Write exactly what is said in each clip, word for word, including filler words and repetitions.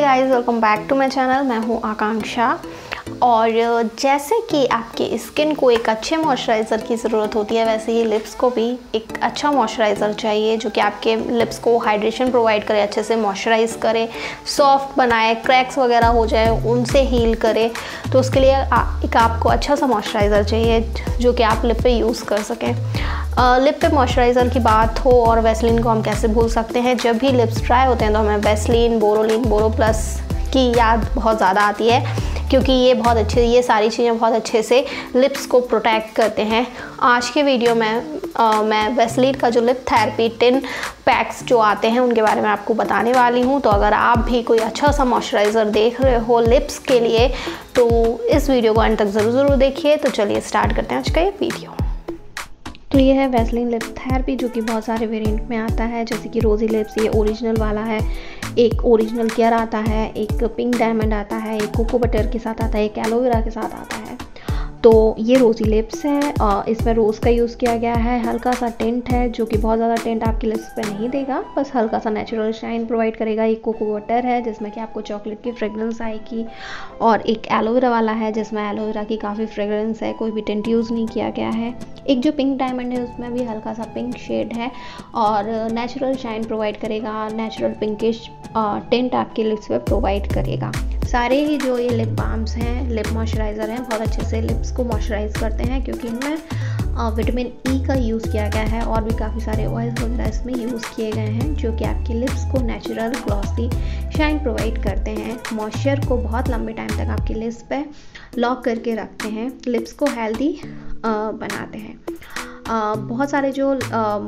Hey guys, welcome back to my channel. मैं हूँ आकांक्षा। और जैसे कि आपकी स्किन को एक अच्छे मॉइस्चराइज़र की ज़रूरत होती है, वैसे ही लिप्स को भी एक अच्छा मॉइस्चराइज़र चाहिए जो कि आपके लिप्स को हाइड्रेशन प्रोवाइड करे, अच्छे से मॉइस्चराइज़ करे, सॉफ्ट बनाए, क्रैक्स वगैरह हो जाए उनसे हील करे। तो उसके लिए एक आपको अच्छा सा मॉइस्चराइज़र चाहिए जो कि आप लिप पे यूज़ कर सकें। लिप पे मॉइस्चराइज़र की बात हो और वैसलीन को हम कैसे भूल सकते हैं। जब भी लिप्स ड्राई होते हैं तो हमें वैसलीन, बोरोलिन, बोरो प्लस की याद बहुत ज़्यादा आती है, क्योंकि ये बहुत अच्छे ये सारी चीज़ें बहुत अच्छे से लिप्स को प्रोटेक्ट करते हैं। आज के वीडियो में आ, मैं वैसलीन का जो लिप थेरेपी टिन पैक्स जो आते हैं उनके बारे में आपको बताने वाली हूँ। तो अगर आप भी कोई अच्छा सा मॉइस्चराइज़र देख रहे हो लिप्स के लिए तो इस वीडियो को अंत तक ज़रूर ज़रूर देखिए। तो चलिए स्टार्ट करते हैं आज का ये वीडियो। तो ये है वैसलीन लिप थेरेपी जो कि बहुत सारे वेरिएंट में आता है, जैसे कि रोज़ी लिप्स ये ओरिजिनल वाला है, एक ओरिजिनल केयर आता है, एक पिंक डायमंड आता है, एक कोको बटर के साथ आता है, एक एलोवेरा के साथ आता है। तो ये रोज़ी लिप्स हैं, इसमें रोज़ का यूज़ किया गया है। हल्का सा टेंट है जो कि बहुत ज़्यादा टेंट आपके लिप्स पे नहीं देगा, बस हल्का सा नेचुरल शाइन प्रोवाइड करेगा। एक कोको बटर है जिसमें कि आपको चॉकलेट की फ्रेगरेंस आएगी, और एक एलोवेरा वाला है जिसमें एलोवेरा की काफ़ी फ्रेगरेंस है, कोई भी टेंट यूज़ नहीं किया गया है। एक जो पिंक डायमंड है उसमें भी हल्का सा पिंक शेड है और नेचुरल शाइन प्रोवाइड करेगा, नेचुरल पिंकिश टेंट आपके लिप्स पे प्रोवाइड करेगा। सारे ही जो ये लिप बाम्स हैं, लिप मॉइस्चराइज़र हैं, बहुत अच्छे से लिप्स को मॉइस्चराइज़ करते हैं, क्योंकि इनमें विटामिन ई का यूज़ किया गया है और भी काफ़ी सारे ऑयल्स वगैरह इसमें यूज़ किए गए हैं जो कि आपके लिप्स को नेचुरल ग्लॉसी शाइन प्रोवाइड करते हैं। मॉइस्चर को बहुत लंबे टाइम तक आपके लिप्स पे लॉक करके रखते हैं, लिप्स को हेल्दी बनाते हैं। आ, बहुत सारे जो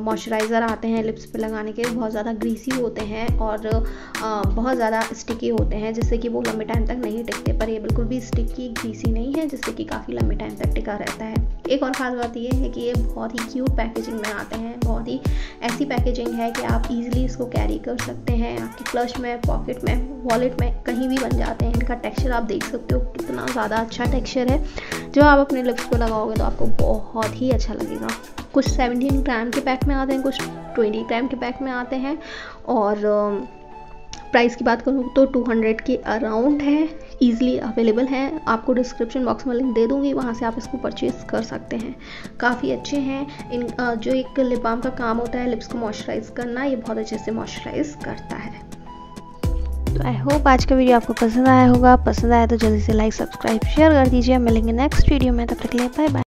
मॉइस्चराइज़र आते हैं लिप्स पे लगाने के बहुत ज़्यादा ग्रीसी होते हैं और आ, बहुत ज़्यादा स्टिकी होते हैं, जिससे कि वो लंबे टाइम तक नहीं टिकते। पर ये बिल्कुल भी स्टिकी ग्रीसी नहीं है, जिससे कि काफ़ी लंबे टाइम तक टिका रहता है। एक और ख़ास बात ये है कि ये बहुत ही क्यूट पैकेजिंग में आते हैं, बहुत ही ऐसी पैकेजिंग है कि आप ईजिली इसको कैरी कर सकते हैं, आपकी क्लच में, पॉकेट में, वॉलेट में, कहीं भी बन जाते हैं। इनका टेक्सचर आप देख सकते हो कितना ज़्यादा अच्छा टेक्सचर है। जब आप अपने लिप्स को लगाओगे तो आपको बहुत ही अच्छा लगेगा। कुछ सत्रह ग्राम के पैक में आते हैं, कुछ बीस ग्राम के पैक में आते हैं, और प्राइस की बात करूँ तो दो सौ के अराउंड है, ईज़िली अवेलेबल हैं। आपको डिस्क्रिप्शन बॉक्स में लिंक दे दूँगी, वहाँ से आप इसको परचेज़ कर सकते हैं। काफ़ी अच्छे हैं। इन जो एक लिप बाम का काम होता है लिप्स को मॉइस्चराइज़ करना, ये बहुत अच्छे से मॉइस्चराइज़ करता है। तो आई होप आज का वीडियो आपको पसंद आया होगा। पसंद आया तो जल्दी से लाइक, सब्सक्राइब, शेयर कर दीजिए। मिलेंगे नेक्स्ट वीडियो में, तब तक के लिए बाय बाय।